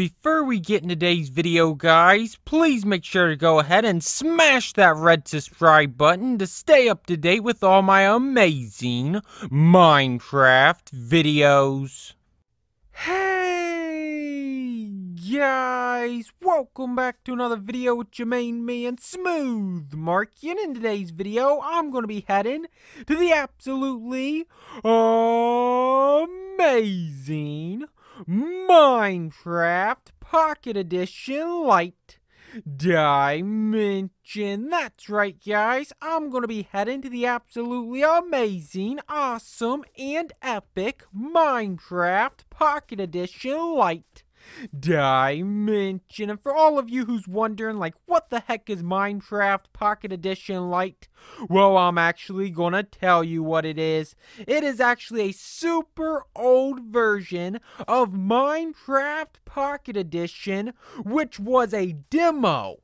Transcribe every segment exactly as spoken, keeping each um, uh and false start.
Before we get into today's video, guys, please make sure to go ahead and smash that red subscribe button to stay up to date with all my amazing Minecraft videos. Hey guys, welcome back to another video with Jermaine, me, and Smooth Marky. And in today's video, I'm going to be heading to the absolutely amazing Minecraft Pocket Edition Light Dimension. That's right, guys. I'm going to be heading to the absolutely amazing, awesome, and epic Minecraft Pocket Edition Light Dimension. And for all of you who's wondering, like, what the heck is Minecraft Pocket Edition Lite? Well, I'm actually gonna tell you what it is. It is actually a super old version of Minecraft Pocket Edition, which was a demo.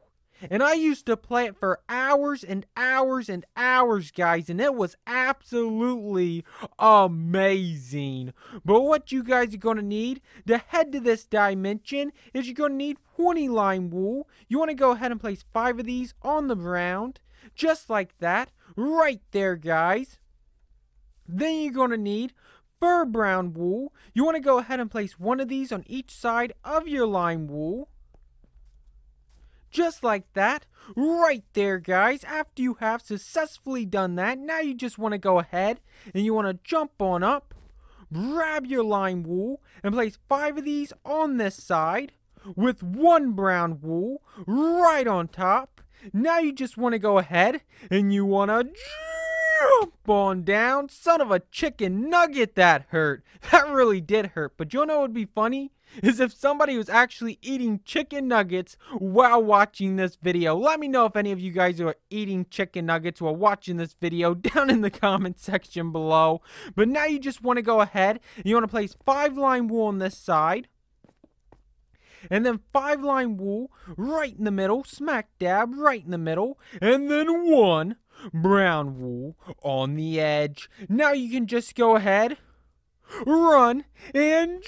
And I used to play it for hours and hours and hours, guys, and it was absolutely amazing. But what you guys are going to need to head to this dimension is you're going to need twenty line wool. You want to go ahead and place five of these on the ground, just like that, right there, guys. Then you're going to need fur brown wool. You want to go ahead and place one of these on each side of your line wool. Just like that, right there, guys. After you have successfully done that, now you just want to go ahead and you want to jump on up, grab your lime wool, and place five of these on this side with one brown wool right on top. Now you just want to go ahead and you want to jump on down. Son of a chicken nugget, that hurt. That really did hurt, but you know what would be funny? Is if somebody was actually eating chicken nuggets while watching this video. Let me know if any of you guys are eating chicken nuggets while watching this video down in the comment section below. But now you just want to go ahead and you want to place five line wool on this side, and then five line wool right in the middle, smack dab right in the middle, and then one brown wool on the edge. Now you can just go ahead, run, and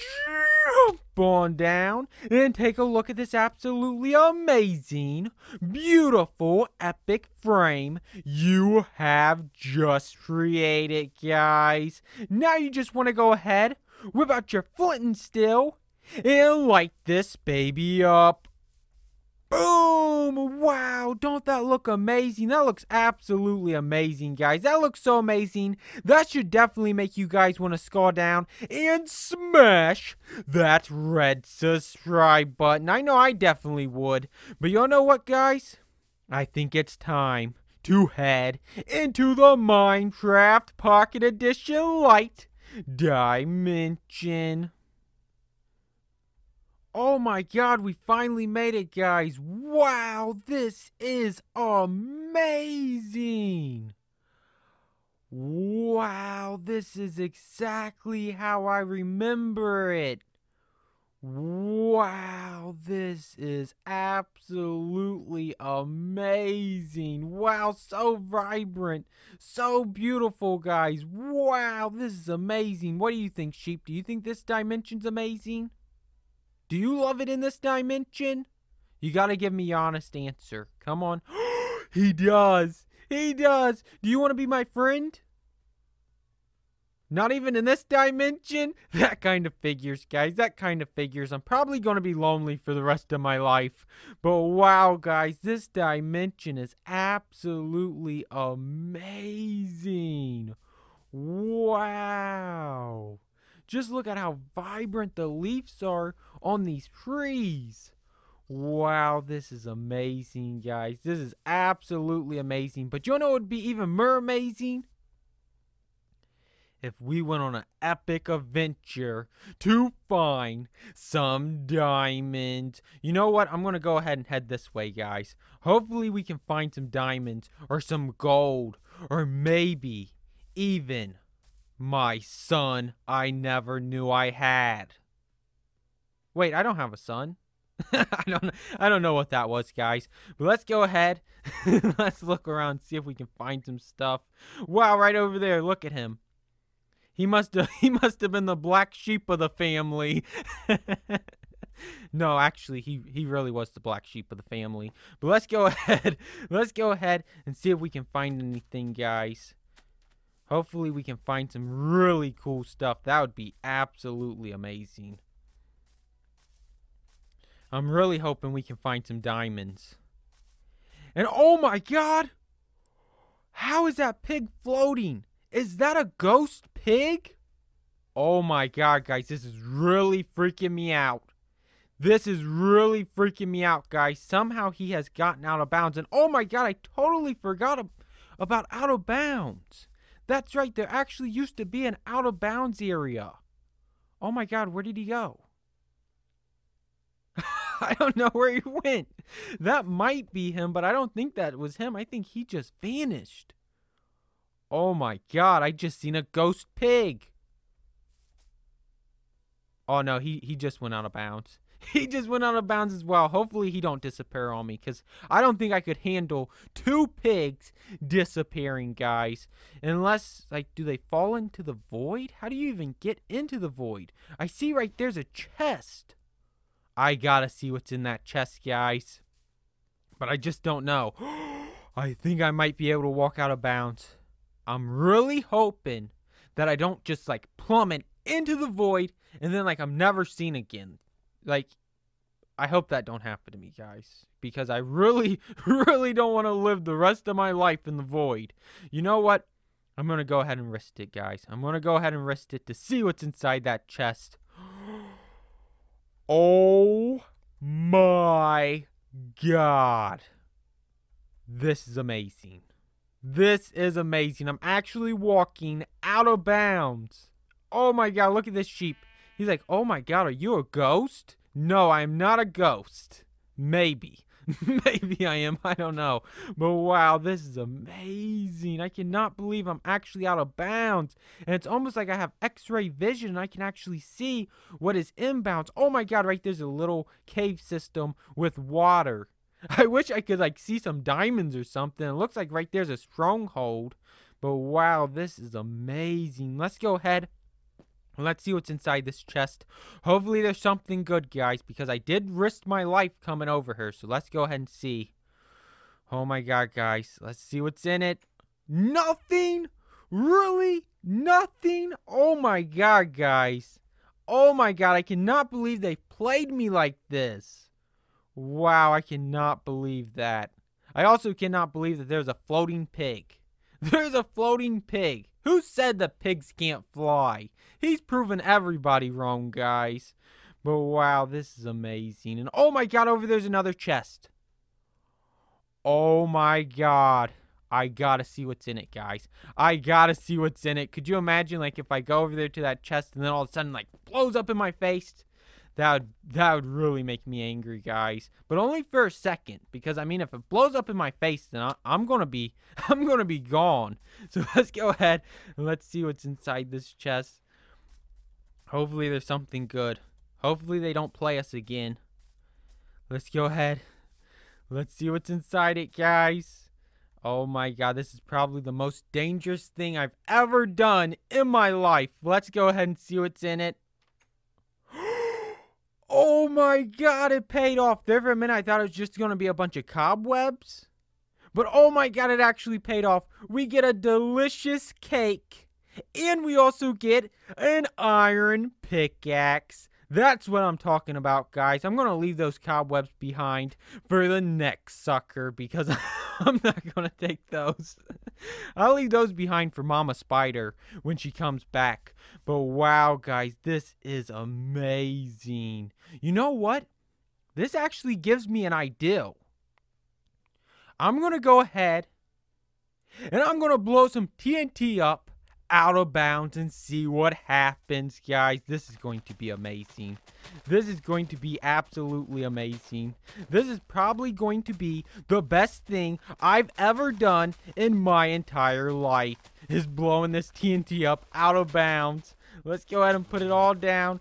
jump on down and take a look at this absolutely amazing, beautiful, epic frame you have just created, guys. Now you just want to go ahead, whip out your flint and steel, and light this baby up. Boom! Wow, don't that look amazing? That looks absolutely amazing, guys. That looks so amazing. That should definitely make you guys want to scroll down and smash that red subscribe button. I know I definitely would. But y'all know what, guys? I think it's time to head into the Minecraft Pocket Edition Lite Dimension. Oh my god, we finally made it, guys. Wow, this is amazing. Wow, this is exactly how I remember it. Wow, this is absolutely amazing. Wow, so vibrant, so beautiful, guys. Wow, this is amazing. What do you think, sheep? Do you think this dimension's amazing? Do you love it in this dimension? You gotta give me your honest answer. Come on. He does. He does. Do you want to be my friend? Not even in this dimension? That kind of figures, guys. That kind of figures. I'm probably going to be lonely for the rest of my life. But wow, guys. This dimension is absolutely amazing. Wow. Just look at how vibrant the leaves are on these trees. Wow, this is amazing, guys. This is absolutely amazing. But you know it would be even more amazing? If we went on an epic adventure to find some diamonds. You know what? I'm going to go ahead and head this way, guys. Hopefully we can find some diamonds or some gold or maybe even my son I never knew I had. Wait, I don't have a son. I don't I don't know what that was, guys. But let's go ahead. Let's look around, see if we can find some stuff. Wow, right over there. Look at him. He must have he must have been the black sheep of the family. No, actually, he, he really was the black sheep of the family. But let's go ahead. Let's go ahead and see if we can find anything, guys. Hopefully, we can find some really cool stuff. That would be absolutely amazing. I'm really hoping we can find some diamonds. And oh my god! How is that pig floating? Is that a ghost pig? Oh my god, guys. This is really freaking me out. This is really freaking me out, guys. Somehow he has gotten out of bounds. And oh my god, I totally forgot about out of bounds. That's right. There actually used to be an out of bounds area. Oh my god, where did he go? I don't know where he went. That might be him, but I don't think that was him. I think he just vanished. Oh my god, I just seen a ghost pig. Oh no, he, he just went out of bounds. He just went out of bounds as well. Hopefully he don't disappear on me, because I don't think I could handle two pigs disappearing, guys. Unless, like, do they fall into the void? How do you even get into the void? I see right there's a chest. I gotta see what's in that chest, guys. But I just don't know. I think I might be able to walk out of bounds. I'm really hoping that I don't just, like, plummet into the void and then, like, I'm never seen again. Like, I hope that don't happen to me, guys, because I really, really don't want to live the rest of my life in the void. You know what? I'm going to go ahead and risk it, guys. I'm going to go ahead and risk it to see what's inside that chest. Oh my god. This is amazing. This is amazing. I'm actually walking out of bounds. Oh my god, look at this sheep. He's like, oh my god, are you a ghost? No, I'm not a ghost. Maybe. Maybe I am. I don't know. But wow, this is amazing. I cannot believe I'm actually out of bounds. And it's almost like I have x-ray vision and I can actually see what is inbounds. Oh my god, right there's a little cave system with water. I wish I could, like, see some diamonds or something. It looks like right there's a stronghold. But wow, this is amazing. Let's go ahead. Let's see what's inside this chest. Hopefully there's something good, guys, because I did risk my life coming over here. So let's go ahead and see. Oh my god, guys. Let's see what's in it. Nothing? Really? Nothing? Oh my god, guys. Oh my god, I cannot believe they played me like this. Wow, I cannot believe that. I also cannot believe that there's a floating pig. There's a floating pig. Who said the pigs can't fly? He's proven everybody wrong, guys. But wow, this is amazing. And oh my god, over there's another chest. Oh my god. I gotta see what's in it, guys. I gotta see what's in it. Could you imagine, like, if I go over there to that chest and then all of a sudden, like, blows up in my face? That would, that would really make me angry, guys. But only for a second. Because, I mean, if it blows up in my face, then I, I'm going to be I'm gonna be gone. So let's go ahead and let's see what's inside this chest. Hopefully there's something good. Hopefully they don't play us again. Let's go ahead. Let's see what's inside it, guys. Oh my god, this is probably the most dangerous thing I've ever done in my life. Let's go ahead and see what's in it. Oh my god, it paid off. There for a minute, I thought it was just going to be a bunch of cobwebs. But oh my god, it actually paid off. We get a delicious cake. And we also get an iron pickaxe. That's what I'm talking about, guys. I'm going to leave those cobwebs behind for the next sucker, because I'm not going to take those. I'll leave those behind for Mama Spider when she comes back. But wow, guys, this is amazing. You know what? This actually gives me an idea. I'm going to go ahead and I'm going to blow some T N T up out of bounds and see what happens, guys. This is going to be amazing. This is going to be absolutely amazing. This is probably going to be the best thing I've ever done in my entire life, is blowing this T N T up out of bounds. Let's go ahead and put it all down.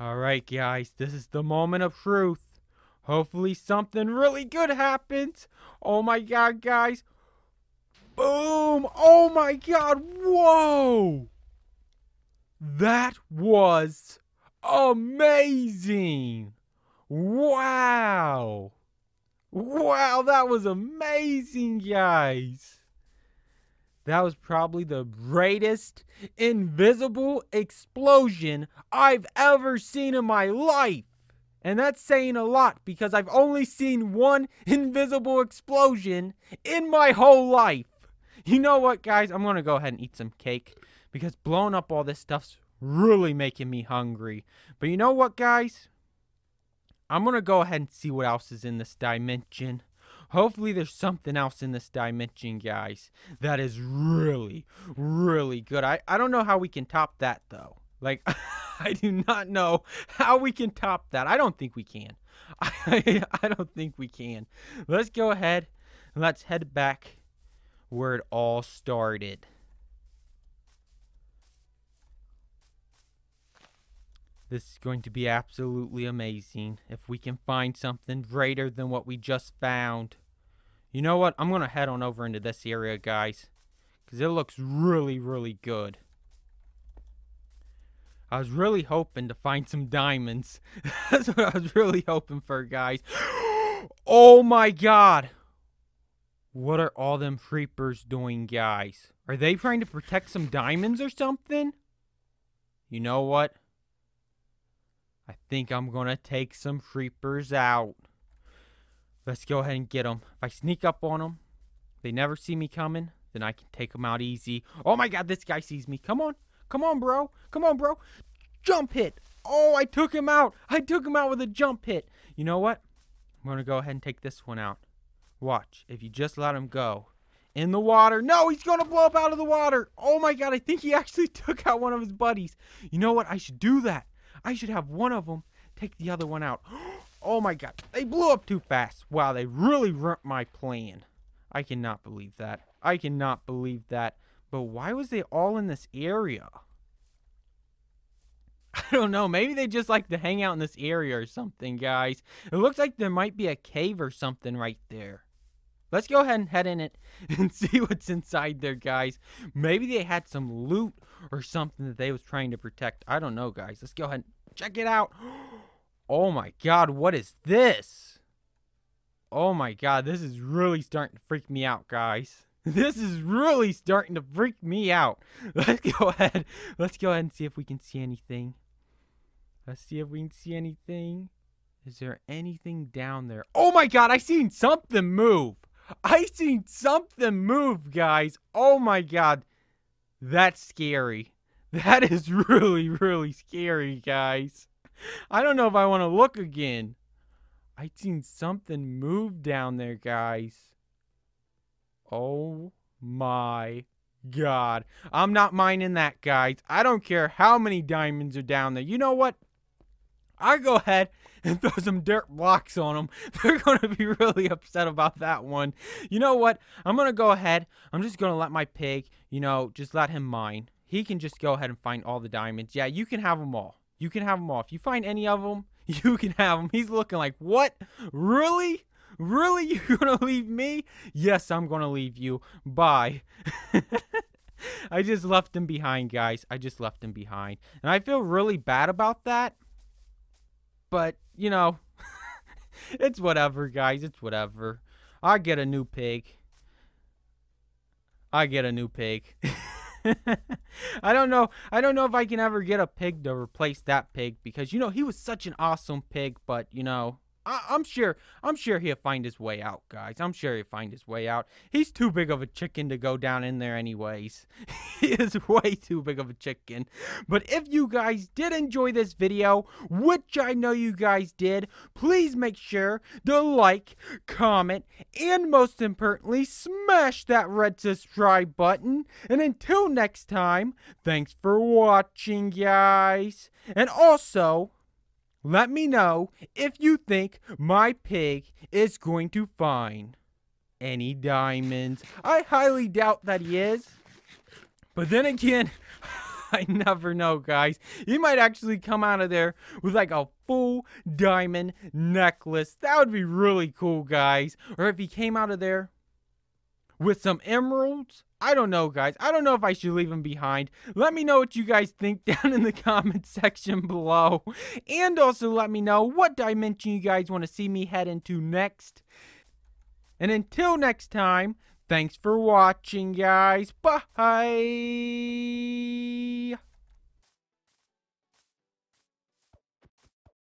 Alright, guys, this is the moment of truth. Hopefully something really good happens. Oh my god, guys. Boom! Oh my god, whoa! That was amazing. Wow. Wow, that was amazing, guys. That was probably the greatest invisible explosion I've ever seen in my life. And that's saying a lot because I've only seen one invisible explosion in my whole life. You know what, guys? I'm going to go ahead and eat some cake because blowing up all this stuff's really making me hungry. But you know what, guys? I'm going to go ahead and see what else is in this dimension. Hopefully there's something else in this dimension, guys. That is really, really good. I, I don't know how we can top that, though. Like, I do not know how we can top that. I don't think we can. I, I don't think we can. Let's go ahead and let's head back where it all started. This is going to be absolutely amazing if we can find something greater than what we just found. You know what? I'm going to head on over into this area, guys, because it looks really, really good. I was really hoping to find some diamonds. That's what I was really hoping for, guys. Oh, my God. What are all them creepers doing, guys? Are they trying to protect some diamonds or something? You know what? I think I'm going to take some creepers out. Let's go ahead and get them. If I sneak up on them, they never see me coming, then I can take them out easy. Oh my God, this guy sees me. Come on. Come on, bro. Come on, bro. Jump hit. Oh, I took him out. I took him out with a jump hit. You know what? I'm going to go ahead and take this one out. Watch. If you just let him go. In the water. No, he's going to blow up out of the water. Oh my God, I think he actually took out one of his buddies. You know what? I should do that. I should have one of them take the other one out. Oh my God. They blew up too fast. Wow, they really ruined my plan. I cannot believe that. I cannot believe that. But why was they all in this area? I don't know. Maybe they just like to hang out in this area or something, guys. It looks like there might be a cave or something right there. Let's go ahead and head in it and see what's inside there, guys. Maybe they had some loot or something that they was trying to protect. I don't know, guys. Let's go ahead and check it out. Oh, my God. What is this? Oh, my God. This is really starting to freak me out, guys. This is really starting to freak me out. Let's go ahead. Let's go ahead and see if we can see anything. Let's see if we can see anything. Is there anything down there? Oh, my God. I seen something move. I seen something move, guys. Oh my God. That's scary. That is really, really scary, guys. I don't know if I want to look again. I seen something move down there, guys. Oh my God. I'm not minding that, guys. I don't care how many diamonds are down there. You know what? I'll go ahead and throw some dirt blocks on them. They're going to be really upset about that one. You know what? I'm going to go ahead. I'm just going to let my pig, you know, just let him mine. He can just go ahead and find all the diamonds. Yeah, you can have them all. You can have them all. If you find any of them, you can have them. He's looking like, what? Really? Really? You're going to leave me? Yes, I'm going to leave you. Bye. I just left him behind, guys. I just left him behind. And I feel really bad about that. But, you know, it's whatever, guys. It's whatever. I get a new pig. I get a new pig. I don't know. I don't know if I can ever get a pig to replace that pig because, you know, he was such an awesome pig. But, you know, I I'm sure I'm sure he'll find his way out, guys. I'm sure he'll find his way out. He's too big of a chicken to go down in there anyways. He is way too big of a chicken. But if you guys did enjoy this video, which I know you guys did, please make sure to like, comment, and most importantly, smash that red subscribe button. And until next time, thanks for watching, guys. And also, let me know if you think my pig is going to find any diamonds. I highly doubt that he is. But then again, I never know, guys. He might actually come out of there with like a full diamond necklace. That would be really cool, guys. Or if he came out of there with some emeralds I don't know, guys. I don't know if I should leave him behind. Let me know what you guys think down in the comment section below. And also let me know what dimension you guys want to see me head into next. And until next time, thanks for watching, guys. Bye.